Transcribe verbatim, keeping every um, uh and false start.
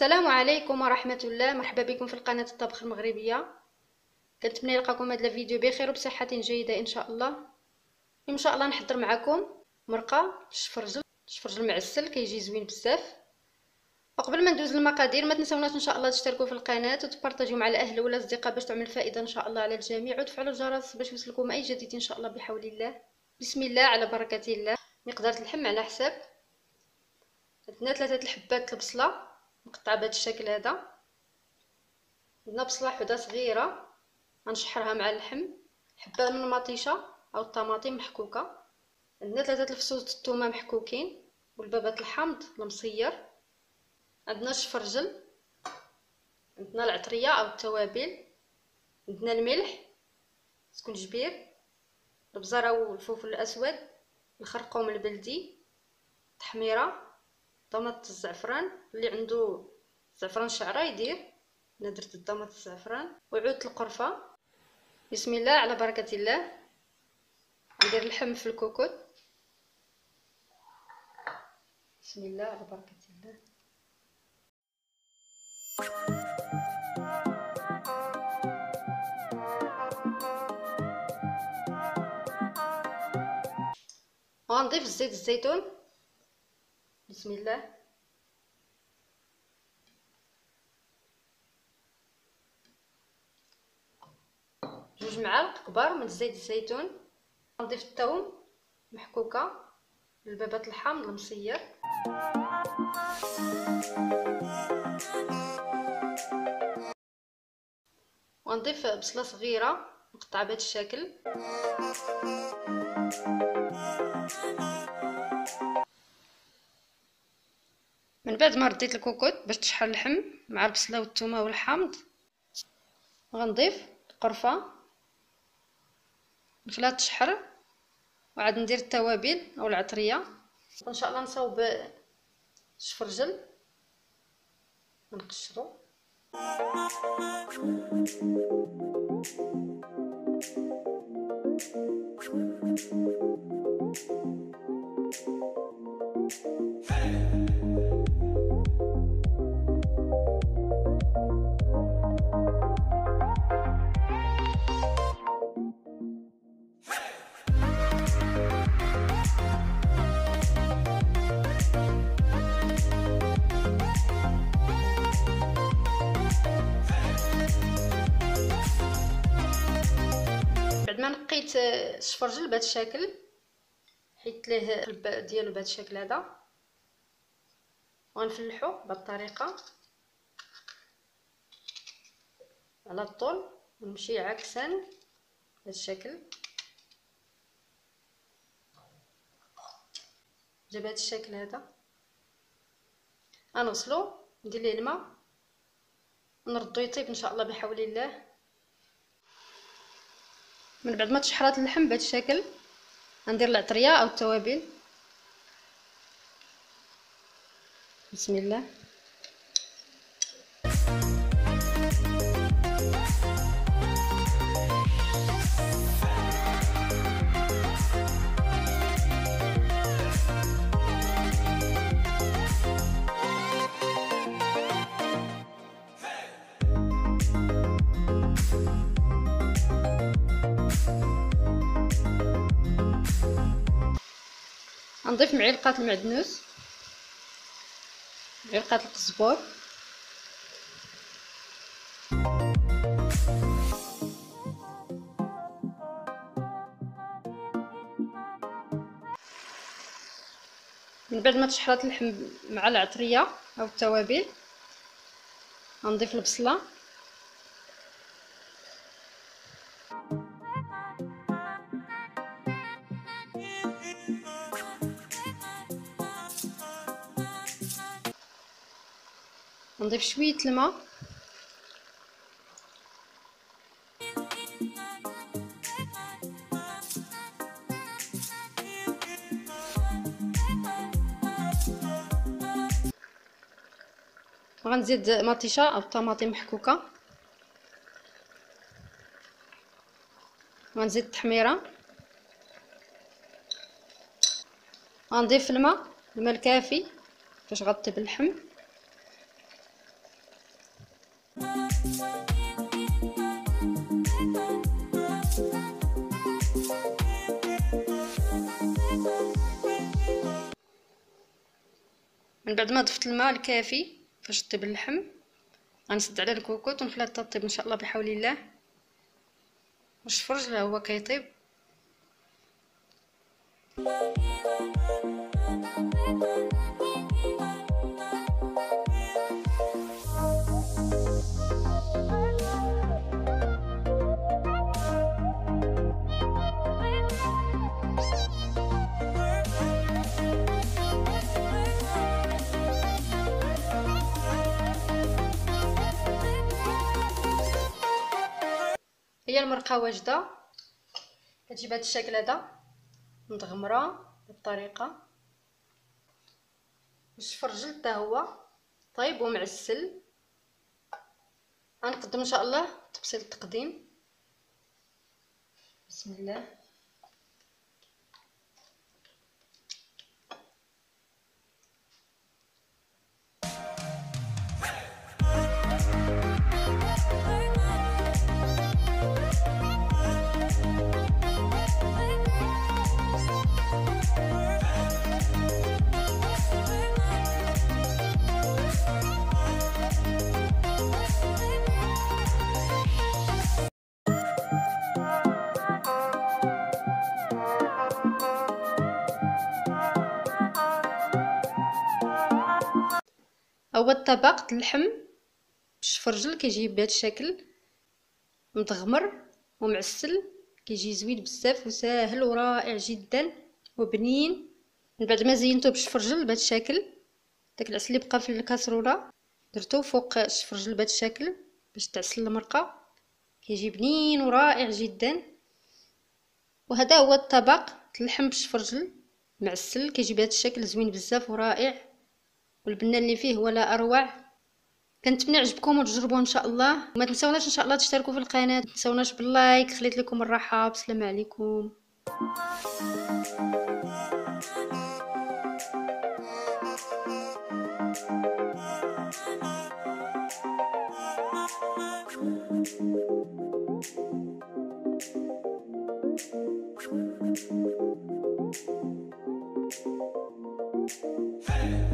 السلام عليكم ورحمه الله. مرحبا بكم في القناه الطبخ المغربيه. كنتمنى يلقاكم هذا الفيديو بخير وبصحه جيده ان شاء الله. ان شاء الله نحضر معكم مرقه السفرجل السفرجل معسل كيجي زوين بزاف. وقبل ما ندوز للمقادير ما تنساوناش ان شاء الله تشتركوا في القناه وتبارطاجيو مع الاهل والاصدقاء باش تعمل فائده ان شاء الله على الجميع، وتفعلوا الجرس باش يوصلكم اي جديد ان شاء الله بحول الله. بسم الله على بركه الله. مقدار اللحم على حساب عندنا ثلاثه الحبات البصله مقطعه بهذا الشكل هذا، عندنا بصله حده صغيره غنشحرها مع اللحم، حبه من المطيشه او الطماطم محكوكه، عندنا ثلاثه الفصوص الثومه محكوكين والبابات الحامض المصير، عندنا السفرجل، عندنا العطريه او التوابل، عندنا الملح سكنجبير، البزره والفلفل الاسود، الخرقوم البلدي، التحميره، طماطم الزعفران اللي عنده زعفران شعره يدير، انا درت الطماطم الزعفران وعود القرفه. بسم الله على بركه الله. ندير اللحم في الكوكوت. بسم الله على بركه الله. ونضيف زيت الزيتون. بسم الله. جوج معالق كبار من زيت الزيتون. نضيف الثوم محكوكه، البابات الحامض المصير، ونضيف بصله صغيره مقطعه بهذا الشكل، من بعد ما رديت الكوكوت باش تشحر اللحم مع البصله والثومه والحامض. غنضيف القرفه نخليها تشحر، وعاد ندير التوابل او العطريه، وان شاء الله نصاوب السفرجل ونقشرو. نقيت السفرجل بهذا الشكل، حيت ليه القلب ديالو بهذا الشكل هذا، وغنفلحو بهذه الطريقه على الطول، ونمشي عكسا بهذا الشكل. جاب هذا الشكل هذا، غنغسلو ندير ليه الماء ونردو يطيب ان شاء الله بحول الله. من بعد ما تشحرات اللحم بهذا الشكل غندير العطريه او التوابل. بسم الله. نضيف معلقه المعدنوس، معلقه القزبور، من بعد ما تشحرات اللحم مع العطريه او التوابل نضيف البصله، نضيف شويه الماء، وغنزيد مطيشه او طماطم محكوكه، وغنزيد التحميره، غنضيف الماء الماء الكافي باش غطي باللحم، من بعد ما ضفت الماء الكافي فاش طيب اللحم غنسد على الكوكوط ونخليها تطيب ان شاء الله بحول الله. والسفرجل هو كيطيب. هي المرقه واجده كتجيب هذا الشكل هذا متغمره بالطريقه. السفرجل حتى هو طيب ومعسل. غنقدم ان شاء الله تبسيط التقديم. بسم الله. اول طبق اللحم بالسفرجل كيجي بهذا الشكل متغمر ومعسل، كيجي زوين بزاف وساهل ورائع جدا وبنين. من بعد ما زينته بالسفرجل بهذا الشكل، داك العسل اللي بقى في الكاسروله درته فوق السفرجل بهذا الشكل باش تعسل المرقه، كيجي بنين ورائع جدا. وهذا هو الطبق اللحم بالسفرجل معسل، كيجي بهذا الشكل زوين بزاف ورائع، والبنان اللي فيه ولا اروع. كنتمنى يعجبكم وتجربوه ان شاء الله، وما تنساوناش ان شاء الله تشتركوا في القناه، ما تنساوناش باللايك. خليت لكم الراحه، بسلام عليكم.